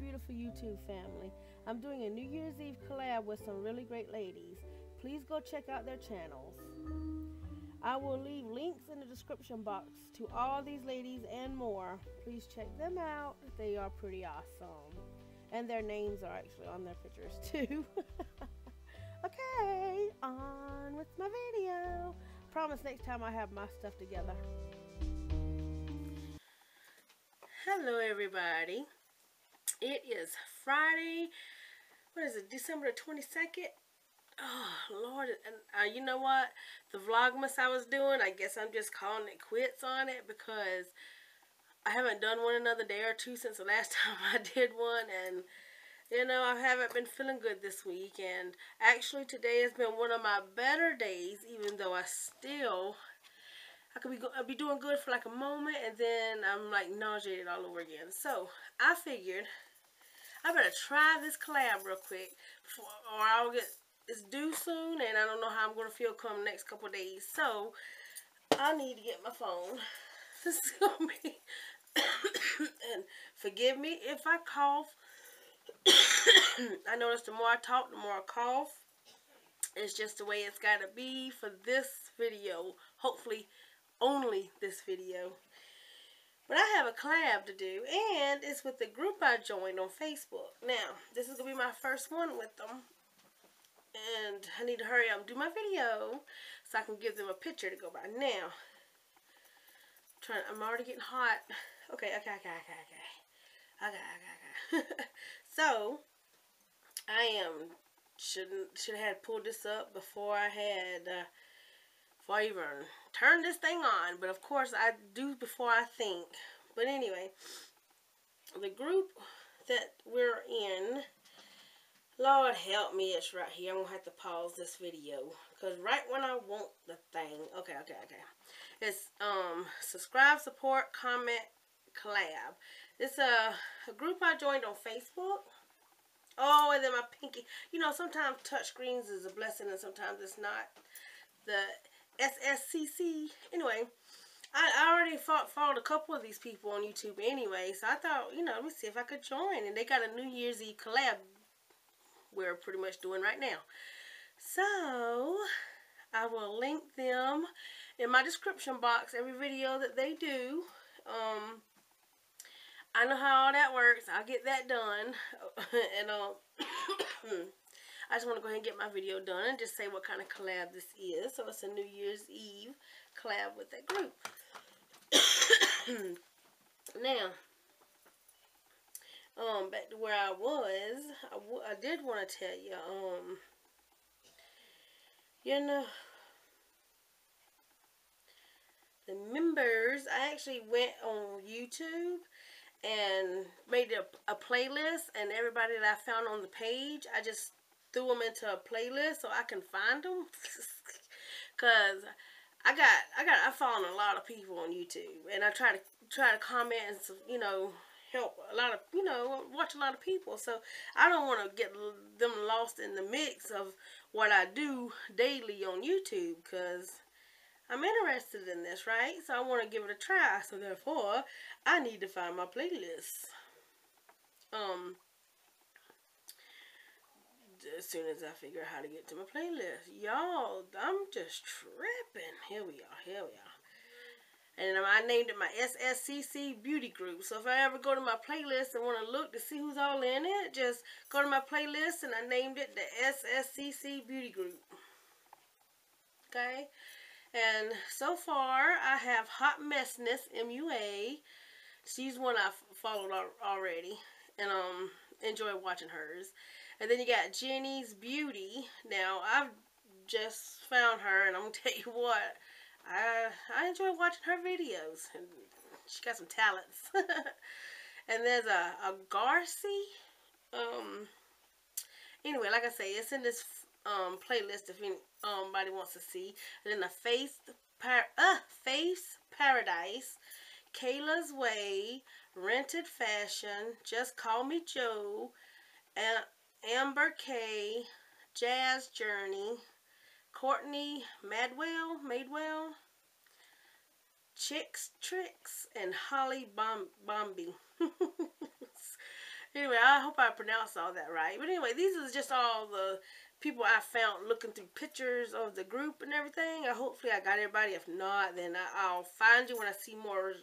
beautiful YouTube family. I'm doing a New Year's Eve collab with some really great ladies. Please go check out their channels. I will leave links in the description box to all these ladies and more. Please check them out. They are pretty awesome. And their names are actually on their pictures too. Okay, on with my video. Promise next time I have my stuff together. Hello everybody. It is Friday. What is it? December 22nd. Oh Lord, and you know what? The Vlogmas I was doing, I guess I'm just calling it quits on it because I haven't done one another day or two since the last time I did one, and you know, I haven't been feeling good this week, and actually today has been one of my better days, even though I could be doing good for like a moment, and then I'm like nauseated all over again. So I figured I better try this collab real quick, or I'll get, it's due soon, and I don't know how I'm gonna feel come the next couple days. So I need to get my phone. This is gonna be, and forgive me if I cough. I notice the more I talk, the more I cough. It's just the way it's gotta be for this video. Hopefully only this video. But I have a collab to do, and it's with the group I joined on Facebook. Now, this is gonna be my first one with them, and I need to hurry up and do my video so I can give them a picture to go by. Now, I'm already getting hot. Okay. So I am should have pulled this up before I had before I even turned this thing on. But of course I do before I think. But anyway, the group that we're in, Lord help me, it's right here. I'm gonna have to pause this video because right when I want the thing. Okay. It's subscribe, support, comment, collab. It's a group I joined on Facebook. Oh, and then my pinky. You know, sometimes touchscreens is a blessing and sometimes it's not. The SSCC. Anyway, I already followed a couple of these people on YouTube anyway, so I thought, you know, let me see if I could join. And they got a New Year's Eve collab we're pretty much doing right now. So I will link them in my description box, every video that they do. I know how all that works. I'll get that done. And I just want to go ahead and get my video done and just say what kind of collab this is. So it's a New Year's Eve collab with that group. Now, back to where I was, I did want to tell you, you know, the members, I actually went on YouTube and made a playlist, and everybody that I found on the page, I just threw them into a playlist so I can find them, because I've followed a lot of people on YouTube, and I try to comment and, you know, help a lot of, you know, watch a lot of people, so I don't want to get them lost in the mix of what I do daily on YouTube, because I'm interested in this, right? So I want to give it a try, so therefore I need to find my playlist as soon as I figure out how to get to my playlist. Y'all, I'm just tripping. Here we are. And I named it my SSCC Beauty Group. So if I ever go to my playlist and want to look to see who's all in it, just go to my playlist, and I named it the SSCC Beauty Group. Okay? And so far, I have hotmessness, MUA. She's one I followed already. And enjoy watching hers. And then you got Jennies Beauty. Now, I've just found her, and I'm going to tell you what. I enjoy watching her videos. She got some talents. And there's a Garcy. Anyway, like I say, it's in this playlist if anybody wants to see. And then the Faiths Paradise, Kayla's Way, Rented Fashion, Just Call Me Joe, Amber Kay, Jazz Journey, Courtney Madewell, Chix Trix, and Holly Bombie. Anyway, I hope I pronounced all that right. But anyway, these are just all the people I found looking through pictures of the group and everything. Hopefully I got everybody. If not, then I'll find you when I see more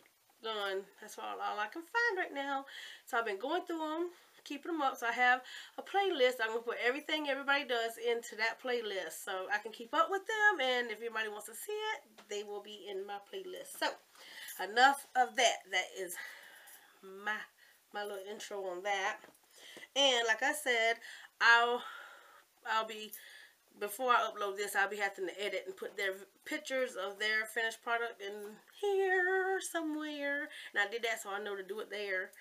done. That's all I can find right now. So I've been going through them, keeping them up. So I have a playlist. I'm going to put everything everybody does into that playlist so I can keep up with them. And if anybody wants to see it, they will be in my playlist. So enough of that. That is my little intro on that. And like I said, I'll be, before I upload this, I'll be having to edit and put their pictures of their finished product in here somewhere. And I did that so I know to do it there.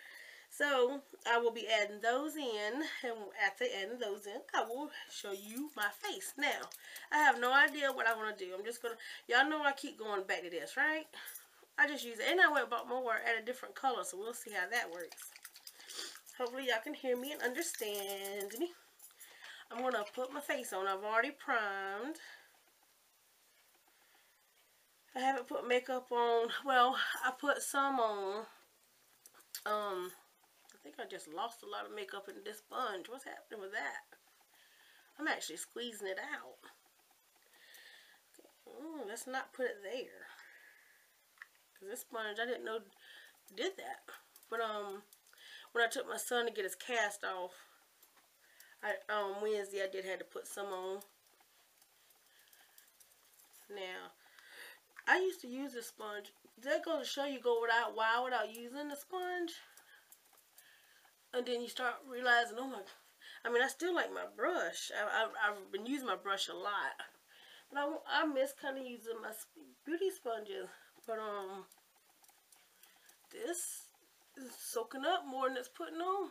So I will be adding those in, and after adding those in, I will show you my face. Now, I have no idea what I want to do. I'm just going to, y'all know I keep going back to this, right? I just use it, and I went about more at a different color, so we'll see how that works. Hopefully y'all can hear me and understand me. I'm going to put my face on. I've already primed. I haven't put makeup on. Well, I put some on. I think I just lost a lot of makeup in this sponge. What's happening with that? I'm actually squeezing it out. Okay. Ooh, let's not put it there. Because this sponge, I didn't know did that. But when I took my son to get his cast off, Wednesday I did have to put some on. Now, I used to use this sponge. That goes to show you go without, while without using the sponge, and then you start realizing, oh my. I mean, I still like my brush. I've been using my brush a lot, but I miss kind of using my beauty sponges. But this is soaking up more than it's putting on.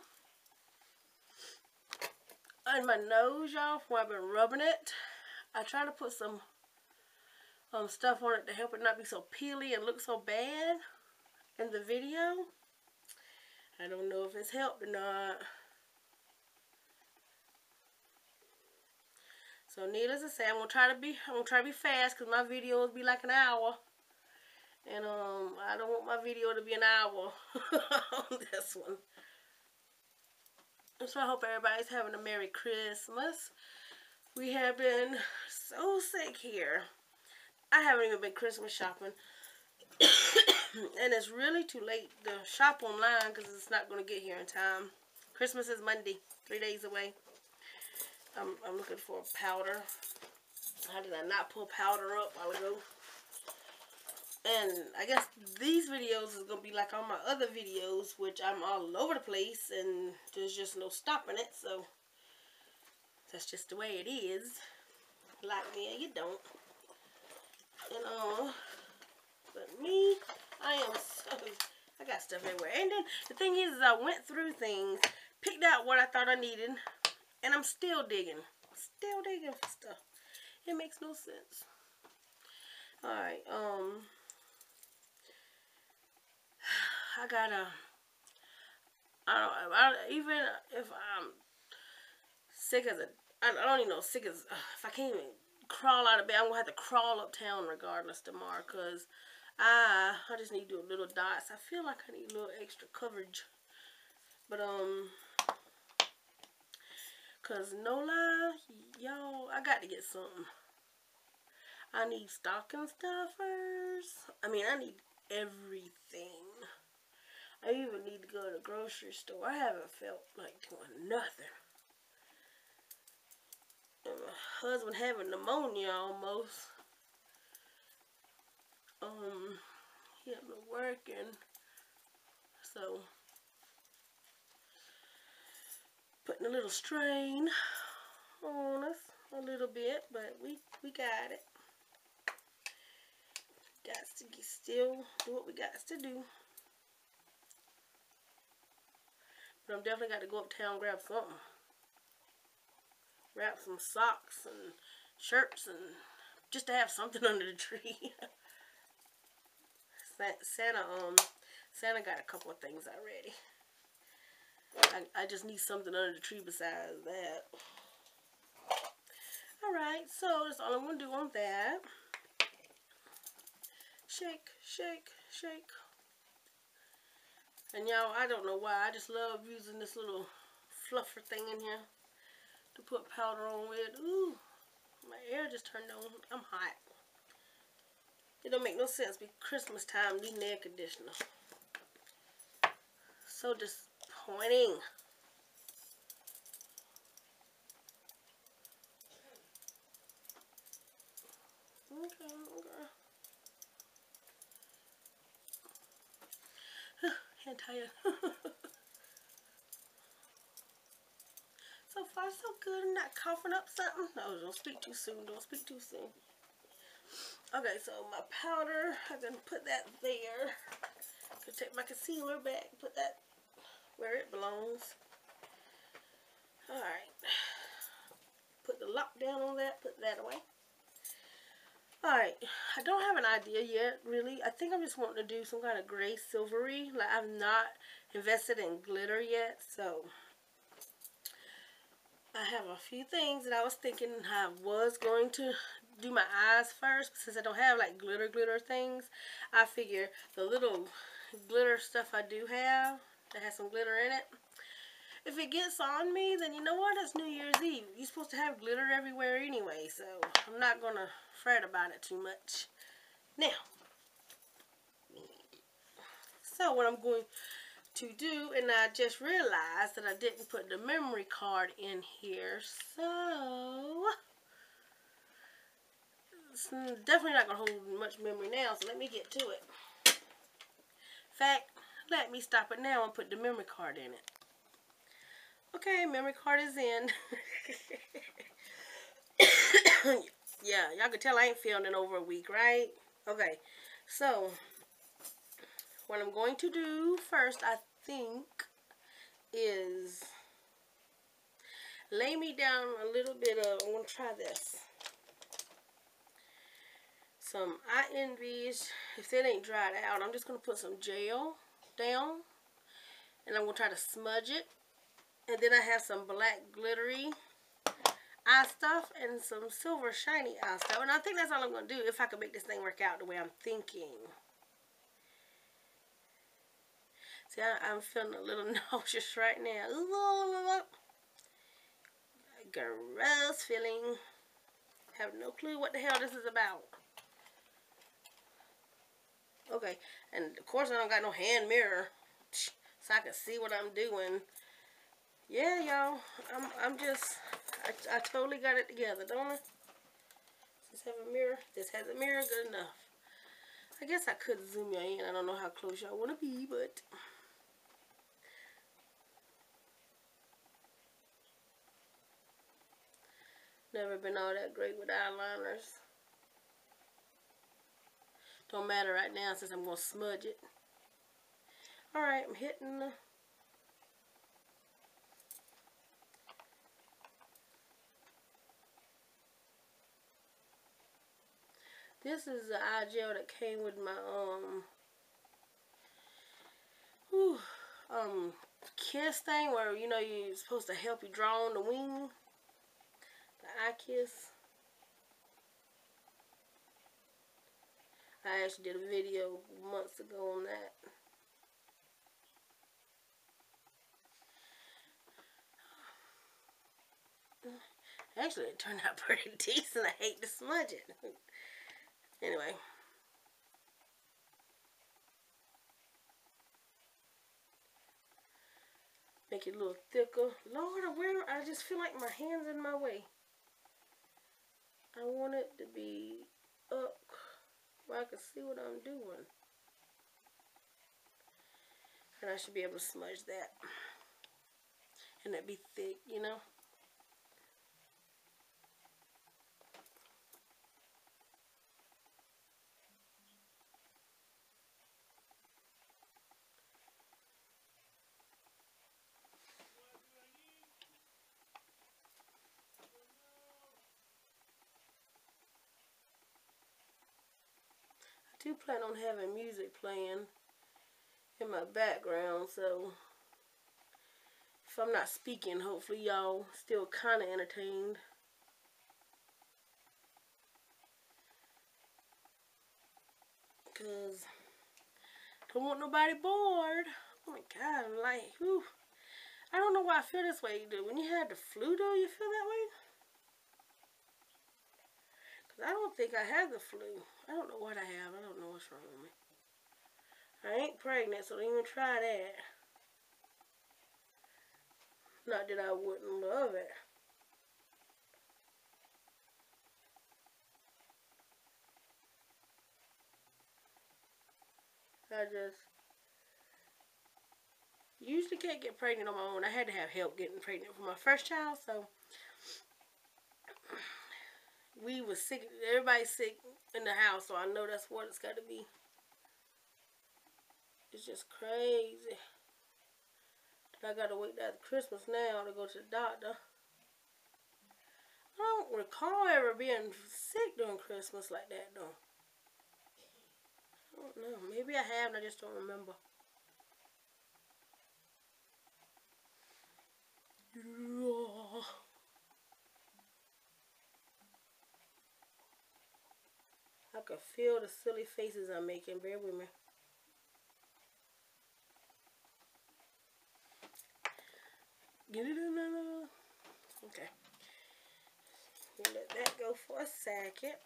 And my nose, y'all, where I've been rubbing it, I try to put some stuff on it to help it not be so peely and look so bad in the video. I don't know if it's helped or not. So needless to say, I'm gonna try to be fast, because my videos be like an hour. And I don't want my video to be an hour on this one. So I hope everybody's having a Merry Christmas. We have been so sick here. I haven't even been Christmas shopping. And it's really too late to shop online because it's not going to get here in time. Christmas is Monday, 3 days away. I'm looking for powder. How did I not pull powder up while ago? And I guess these videos is going to be like all my other videos, which I'm all over the place and there's just no stopping it. So that's just the way it is. Like me or you don't. And but me, I am so, I got stuff everywhere. And then the thing is I went through things, picked out what I thought I needed, and I'm still digging. For stuff. It makes no sense. Alright, I gotta, even if I'm sick as a, I don't even know, sick as, if I can't even crawl out of bed, I'm gonna have to crawl uptown regardless tomorrow, because I just need to do little dots. I feel like I need a little extra coverage, but, because no lie, y'all, I got to get something. I need stocking stuffers. I mean, I need everything. I even need to go to the grocery store. I haven't felt like doing nothing. And my husband having pneumonia almost. He hasn't been working. So, putting a little strain on us a little bit, but we got it. Got to still do what we got to do. But I'm definitely got to go uptown and grab something. Wrap some socks and shirts and just to have something under the tree. Santa got a couple of things already. I just need something under the tree besides that. Alright, so that's all I'm going to do on that. Shake, shake, shake. And y'all, I don't know why, I just love using this little fluffer thing in here to put powder on with. Ooh, my air just turned on. I'm hot. It don't make no sense. Be Christmas time, need an air conditioner. So disappointing. Okay, okay. Hand tired. So far, so good. I'm not coughing up something. No, don't speak too soon. Don't speak too soon. Okay, so my powder, I'm going to put that there. I'm going to take my concealer back, put that where it belongs. Alright. Put the lock down on that, put that away. Alright, I don't have an idea yet, really. I think I'm just wanting to do some kind of gray silvery. Like, I've not invested in glitter yet, so I have a few things that I was thinking I was going to do my eyes first, but since I don't have like glitter things, I figure the little glitter stuff I do have that has some glitter in it, if it gets on me, then you know what, it's New Year's Eve. You're supposed to have glitter everywhere anyway, so I'm not gonna fret about it too much now. So what I'm going to do, and I just realized that I didn't put the memory card in here, so it's definitely not gonna hold much memory now, so let me get to it. In fact, let me stop it now and put the memory card in it. Okay, memory card is in. Yeah, y'all can tell I ain't filmed in over a week, right? Okay, so what I'm going to do first, I think, is lay me down a little bit of, I'm gonna try this. Some eye envies. If that ain't dried out, I'm just going to put some gel down. And I'm going to try to smudge it. And then I have some black glittery eye stuff and some silver shiny eye stuff. And I think that's all I'm going to do if I can make this thing work out the way I'm thinking. See, I'm feeling a little nauseous right now. Gross feeling. I have no clue what the hell this is about. Okay, and of course I don't got no hand mirror, so I can see what I'm doing. Yeah, y'all, I'm just, I totally got it together, don't I? Does this have a mirror? This has a mirror, good enough. I guess I could zoom y'all in. I don't know how close y'all want to be, but never been all that great with eyeliners. Don't matter right now since I'm going to smudge it. Alright, I'm hitting the... This is the eye gel that came with my, kiss thing where, you know, you're supposed to help you draw on the wing. The eye kiss. I actually did a video months ago on that. Actually, it turned out pretty decent. I hate to smudge it. Anyway. Make it a little thicker. Lord, I just feel like my hand's in my way. I want it to be up. I can see what I'm doing, and I should be able to smudge that, and that be thick, you know. I do plan on having music playing in my background, so if I'm not speaking, hopefully y'all still kind of entertained. Because I don't want nobody bored. Oh my God, I'm like, whew. I don't know why I feel this way. When you had the flu though, you feel that way? Because I don't think I have the flu. I don't know what I have. I don't know what's wrong with me. I ain't pregnant, so don't even try that. Not that I wouldn't love it. I just usually can't get pregnant on my own. I had to have help getting pregnant for my first child, so we was sick. Everybody's sick in the house, so I know that's what it's got to be. It's just crazy that I got to wait after Christmas now to go to the doctor. I don't recall ever being sick during Christmas like that, though. I don't know. Maybe I have, and I just don't remember. I can feel the silly faces I'm making. Bear with me. Okay. Let that go for a second.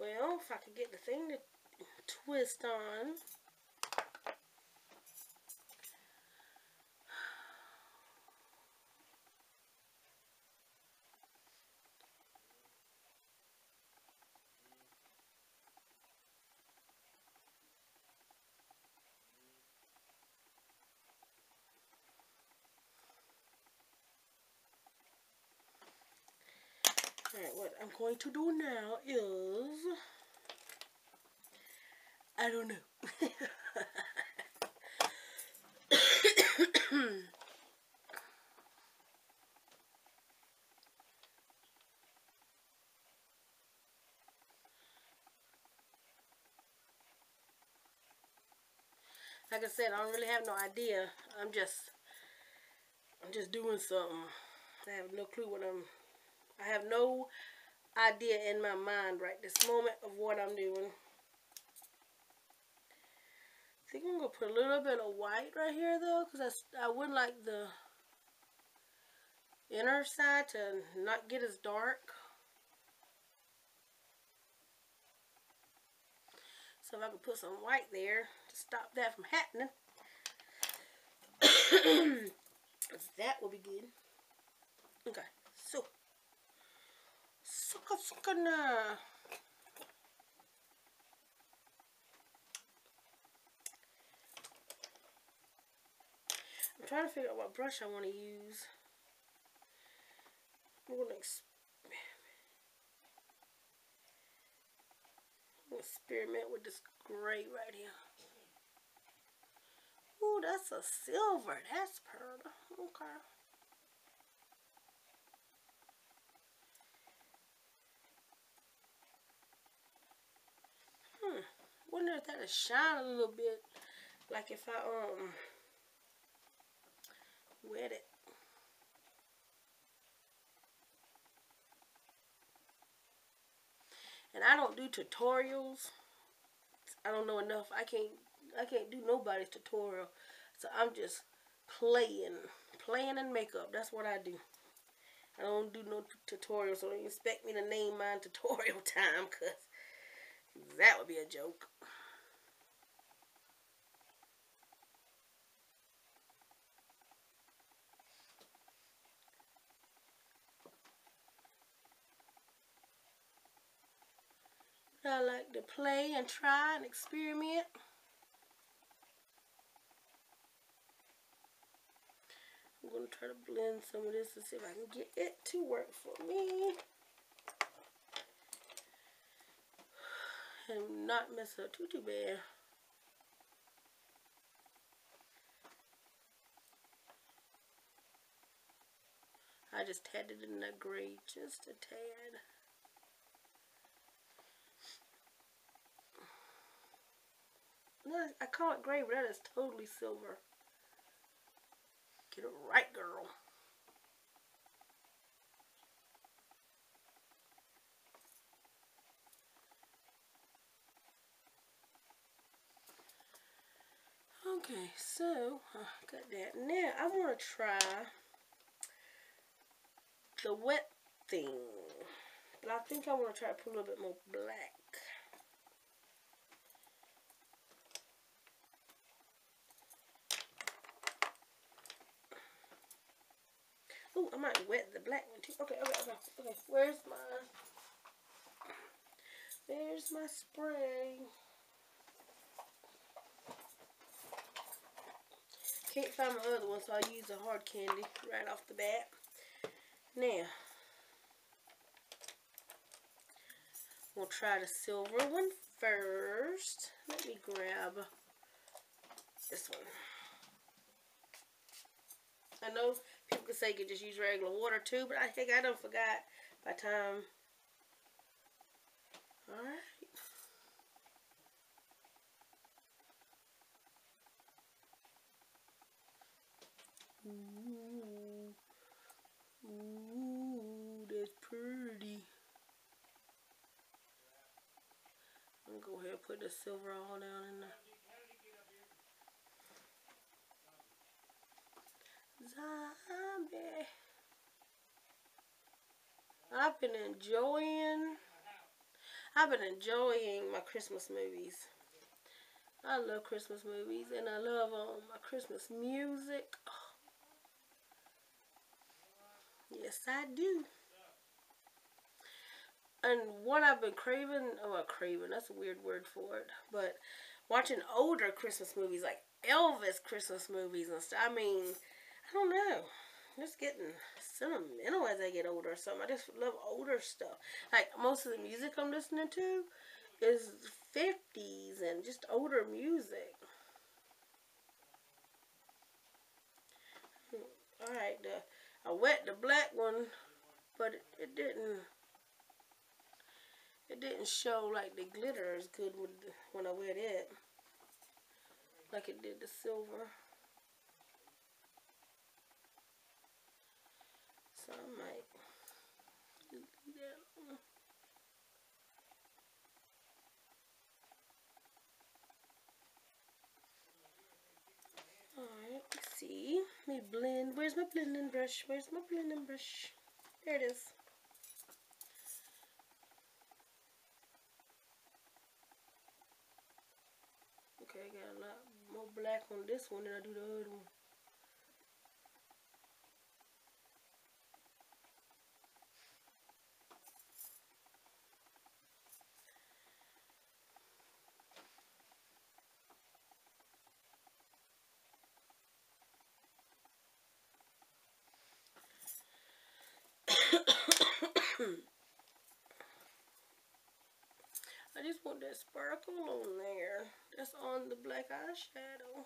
Well, if I could get the thing to twist on. Alright, what I'm going to do now is, I don't know. Like I said, I don't really have no idea. I'm just doing something. I have no clue what I have no idea in my mind right this moment of what I'm doing. I think I'm going to put a little bit of white right here though, because I would like the inner side to not get as dark. So if I can put some white there to stop that from happening, that will be good. Okay, so. Sucker. I'm trying to figure out what brush I want to use. I'm going to experiment with this gray right here. Ooh, that's a silver. That's pearl. Okay. Wonder if that'll shine a little bit, like if I wet it. And I don't do tutorials. I don't know enough. I can't do nobody's tutorial. So I'm just playing in makeup. That's what I do. I don't do no tutorials, so don't expect me to name mine tutorial time, cause that would be a joke. I like to play and try and experiment. I'm going to try to blend some of this and see if I can get it to work for me. And not mess up too bad. I just had it in that gray just a tad. No, I call it gray, but that is totally silver. Get it right, girl. Okay, so I got that. Now I want to try the wet thing, but I think I want to try to put a little bit more black. Oh, I might wet the black one too. Okay. Where's my spray? Can't find my other one, so I'll use a hard candy right off the bat. Now, we'll try the silver one first. Let me grab this one. I know people could say you could just use regular water too, but I think I done forgot by time. Alright. Ooh. Ooh, that's pretty. I'm gonna go ahead and put the silver all down in there. Zombie. I've been enjoying my Christmas movies. I love Christmas movies, and I love my Christmas music. Oh. Yes, I do. And what I've been craving, that's a weird word for it, but watching older Christmas movies, like Elvis Christmas movies and stuff. I mean, I don't know. I'm just getting sentimental as I get older or something. I just love older stuff. Like, most of the music I'm listening to is 50s and just older music. Alright, I wet the black one, but it didn't show like the glitter as good when I wet it, like it did the silver. So I might do that one. Alright, let's see. Let me blend. Where's my blending brush? There it is. Okay, I got a lot more black on this one than I do the other one. I just want that sparkle on there. That's on the black eyeshadow.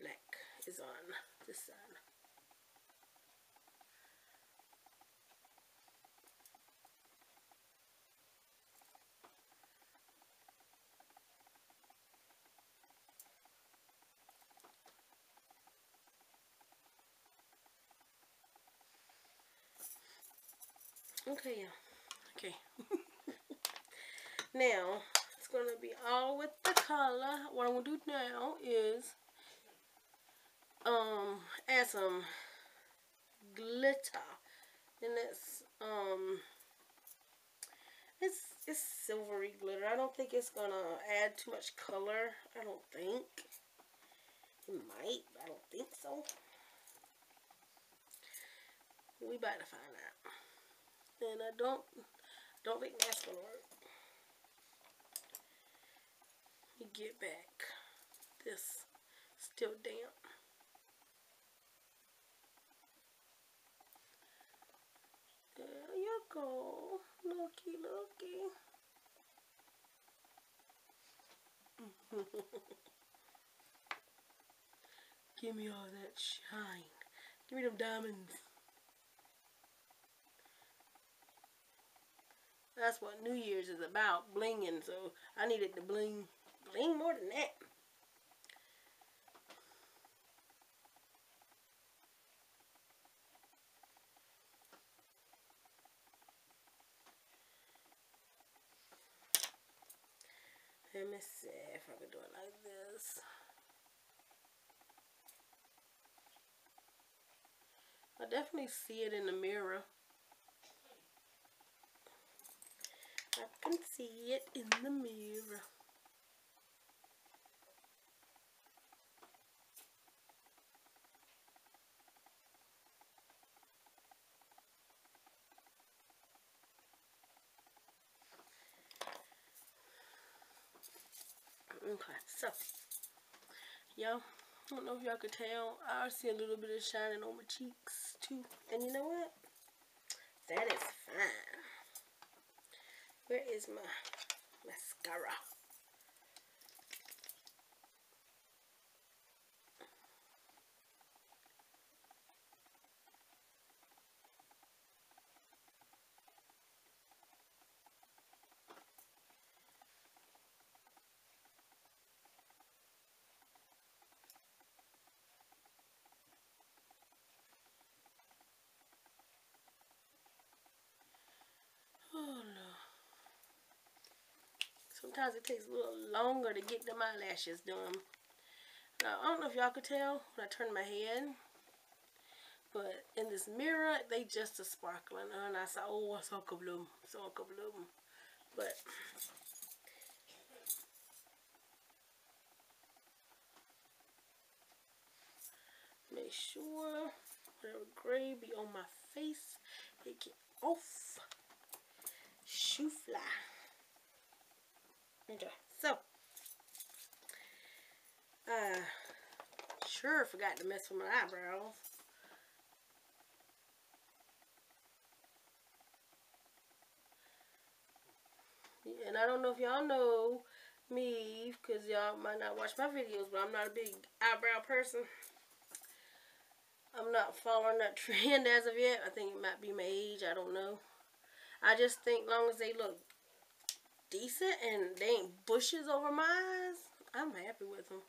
Black is on this side. Okay, yeah. Okay. Now, it's going to be all with the color. What I'm going to do now is add some glitter. And it's it's silvery glitter. I don't think it's going to add too much color. I don't think. It might, but I don't think so. We about to find out. And I don't think that's gonna work. Let me get back. This still damp. There you go. Looky. Give me all that shine. Give me them diamonds. That's what New Year's is about, blinging, so I needed to bling. ain't more than that. Let me see if I can do it like this. I definitely see it in the mirror. I can see it in the mirror. Okay, so, y'all, I don't know if y'all could tell, I see a little bit of shining on my cheeks, too. And you know what? That is fine. Where is my mascara? Sometimes it takes a little longer to get them eyelashes done. Now, I don't know if y'all could tell when I turn my head, but in this mirror, they just are sparkling. And I saw, oh, I saw a couple of them. I saw a couple of them. But make sure whatever gray be on my face, take it off. Shoe fly. Okay, so, sure forgot to mess with my eyebrows. Yeah, and I don't know if y'all know me, because y'all might not watch my videos, but I'm not a big eyebrow person. I'm not following that trend as of yet. I think it might be my age, I don't know. I just think long as they look decent and they ain't bushes over my eyes, I'm happy with them.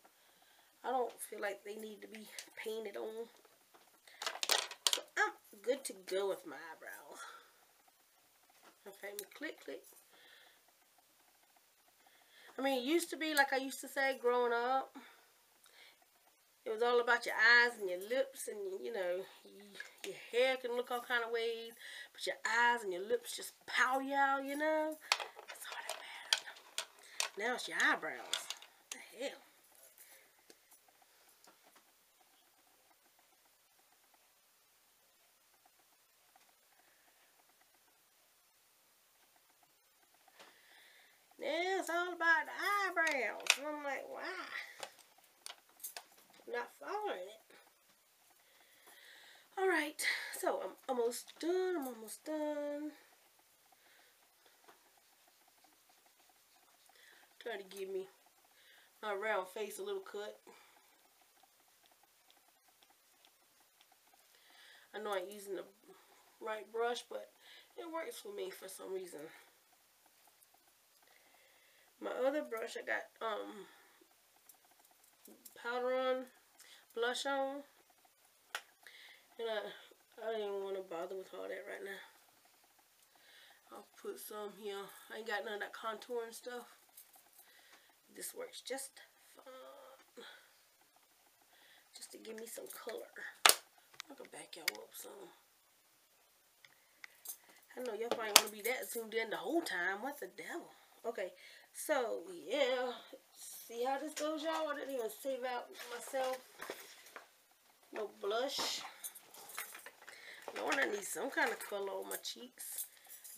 I don't feel like they need to be painted on. So I'm good to go with my eyebrows. Okay, click, click. I mean, it used to be, like I used to say growing up, it was all about your eyes and your lips, and, you know, your hair can look all kind of ways, but your eyes and your lips just pow-yow, you know? Now it's your eyebrows. What the hell? Now it's all about the eyebrows. And I'm like, why? I'm not following it. Alright, so I'm almost done. I'm almost done. Try to give me my round face a little cut. I know I'm using the right brush, but it works for me for some reason. My other brush, I got powder on, blush on, and I didn't want to bother with all that right now. I'll put some here. I ain't got none of that contour and stuff. This works just fine. Just to give me some color. I'll go back y'all up some. I know y'all probably want to be that zoomed in the whole time. What the devil? Okay, so yeah. See how this goes, y'all? I didn't even save out myself. No blush. Lord, I need some kind of color on my cheeks.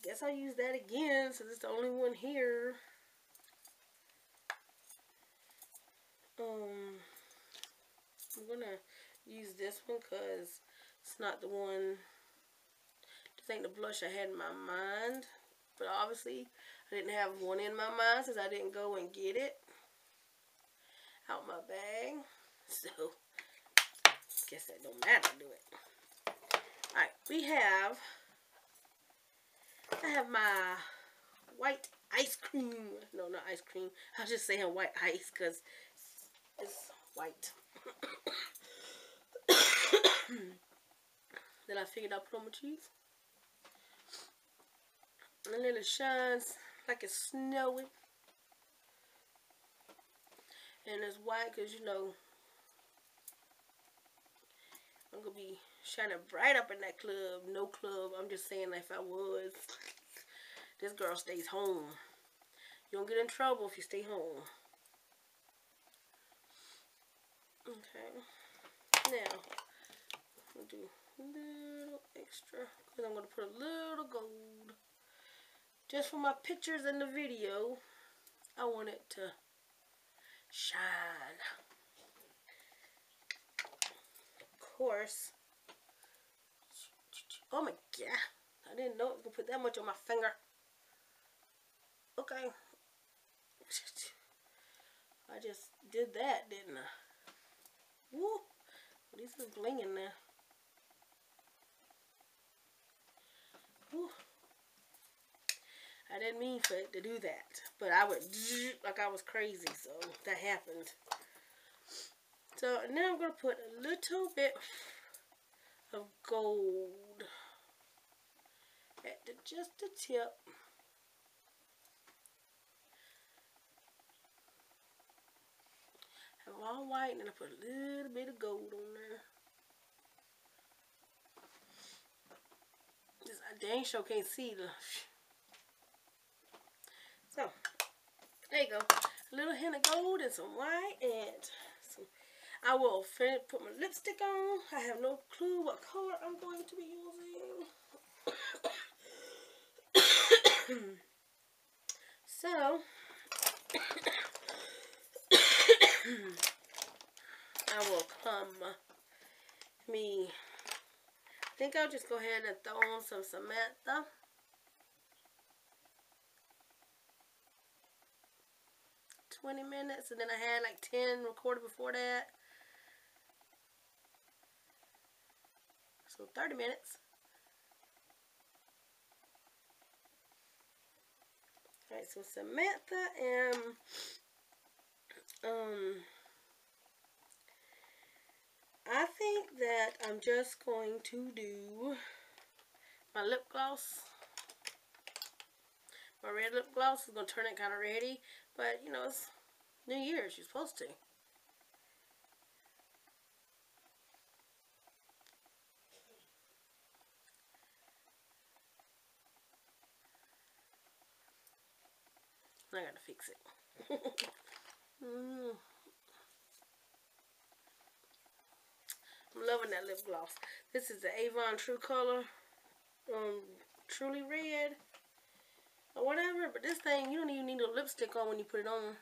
I guess I'll use that again since it's the only one here. I'm gonna use this one because it's not the one, this ain't the blush I had in my mind, but obviously I didn't have one in my mind since I didn't go and get it out my bag, so guess that don't matter, do it. Alright, I have my white ice cream. No, not ice cream. I was just saying white ice because it's white. Then I figured out plum cheese. And then it shines like it's snowing. And it's white because, you know, I'm going to be shining bright up in that club. No club. I'm just saying, like, if I was, this girl stays home. You don't get in trouble if you stay home. Okay. Now, I'm going to do a little extra because I'm going to put a little gold. Just for my pictures in the video, I want it to shine. Of course. Oh my god. I didn't know it was going to put that much on my finger. Okay. I just did that, didn't I? Woo. At least it's blinging now. Woo. I didn't mean for it to do that, but I would like I was crazy, so that happened. So now I'm gonna put a little bit of gold at just the tip. Have it all white, and then I put a little bit of gold on there. Just I dang sure can't see the. So, there you go. A little hint of gold and some white, and some, I will put my lipstick on. I have no clue what color I'm going to be using. So, I will I think I'll just go ahead and throw on some Samantha. Minutes, and then I had like 10 recorded before that, so 30 minutes. All right, so Samantha and I think that I'm just going to do my lip gloss. My red lip gloss is going to turn it kind of reddy, but you know it's New Year's, you're supposed to. I gotta fix it. I'm loving that lip gloss. This is the Avon True Color, Truly Red, or whatever. But this thing, you don't even need a lipstick on when you put it on.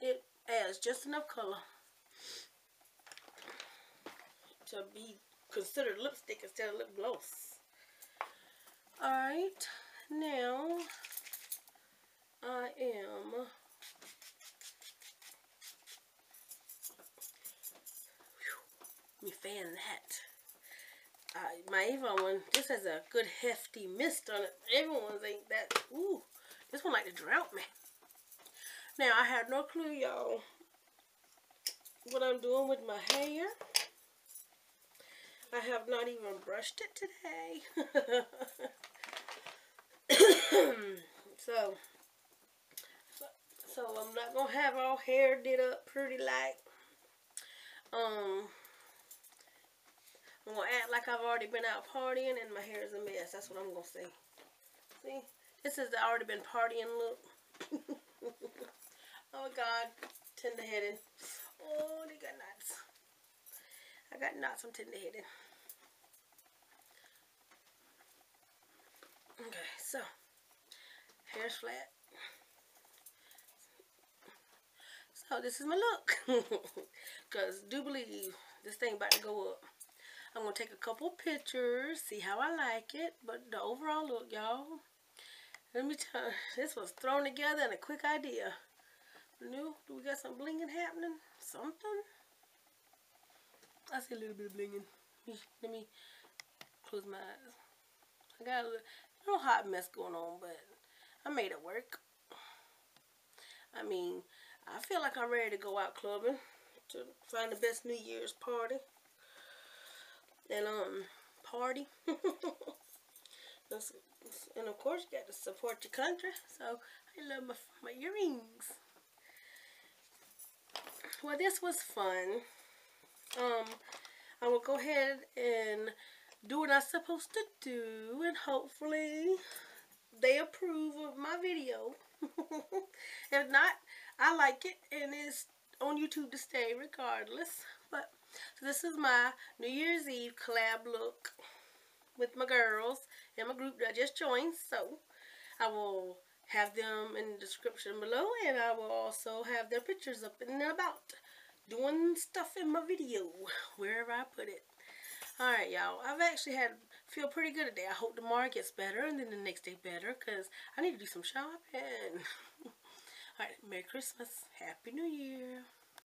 It adds just enough color to be considered lipstick instead of lip gloss. Alright, now I am let me fan that. My Avon one, this has a good hefty mist on it. Everyone's ain't that. Ooh, this one like to drought me. Now, I have no clue, y'all, what I'm doing with my hair. I have not even brushed it today. So I'm not going to have all hair did up pretty like. I'm going to act like I've already been out partying and my hair is a mess. That's what I'm going to say. See? This is the already been partying look. Oh god, tender headed. Oh, they got knots. I got knots from tender headed. Okay, so hair's flat. So this is my look. Cause do believe this thing about to go up. I'm gonna take a couple pictures, see how I like it, but the overall look, y'all. Let me tell you, this was thrown together in a quick idea. No, do we got some blinging happening? Something? I see a little bit of blinging. Let me close my eyes. I got a little hot mess going on, but I made it work. I mean, I feel like I'm ready to go out clubbing to find the best New Year's party. And party. And of course you got to support your country. So I love my earrings. Well, this was fun. I will go ahead and do what I'm supposed to do, and hopefully they approve of my video. If not, I like it and it's on YouTube to stay regardless. But so this is my New Year's Eve collab look with my girls and my group that I just joined. So I will have them in the description below, and I will also have their pictures up and about doing stuff in my video wherever I put it. Alright y'all, I've actually feel pretty good today. I hope tomorrow gets better and then the next day better, because I need to do some shopping. Alright, Merry Christmas, Happy New Year.